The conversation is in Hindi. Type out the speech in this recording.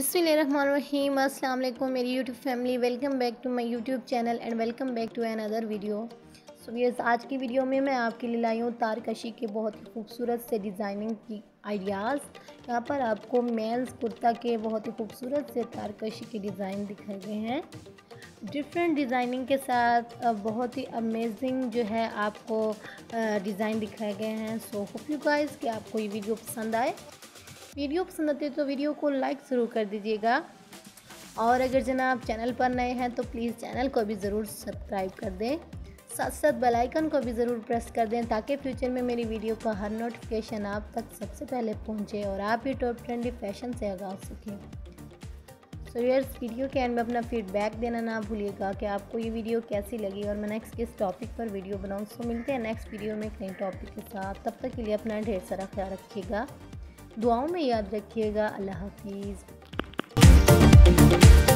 बिस्मिल्लाहिर्रहमानिर्रहीम अस्सलाम वालेकुम मेरी YouTube family, welcome back to my YouTube channel and welcome back to another video. So viewers, आज की वीडियो में मैं आपके लिए लाई हूँ तारकशी के बहुत ही खूबसूरत से डिज़ाइनिंग की आइडियाज़। यहाँ पर आपको मेल्स कुर्ता के बहुत ही खूबसूरत से तारकशी के डिज़ाइन दिखाए गए हैं। डिफरेंट डिज़ाइनिंग के साथ बहुत ही अमेजिंग जो है आपको डिज़ाइन दिखाए गए हैं। सो होप यू गाइस कि आपको ये वीडियो पसंद आए। वीडियो पसंद आती है तो वीडियो को लाइक ज़रूर कर दीजिएगा, और अगर जनाब चैनल पर नए हैं तो प्लीज़ चैनल को भी ज़रूर सब्सक्राइब कर दें, साथ साथ बेल आइकन को भी ज़रूर प्रेस कर दें ताकि फ्यूचर में मेरी वीडियो का हर नोटिफिकेशन आप तक सबसे पहले पहुंचे और आप भी टॉप ट्रेंडी फैशन से आगाह सीखें। सो व्यूअर्स, वीडियो के एंड में अपना फीडबैक देना ना भूलिएगा कि आपको ये वीडियो कैसी लगी और मैं नेक्स्ट किस टॉपिक पर वीडियो बनाऊँ। सो मिलते हैं नेक्स्ट वीडियो में एक नए टॉपिक के साथ। तब तक के लिए अपना ढेर सारा ख्याल रखिएगा, दुआओं में याद रखिएगा। अल्लाह हाफिज़।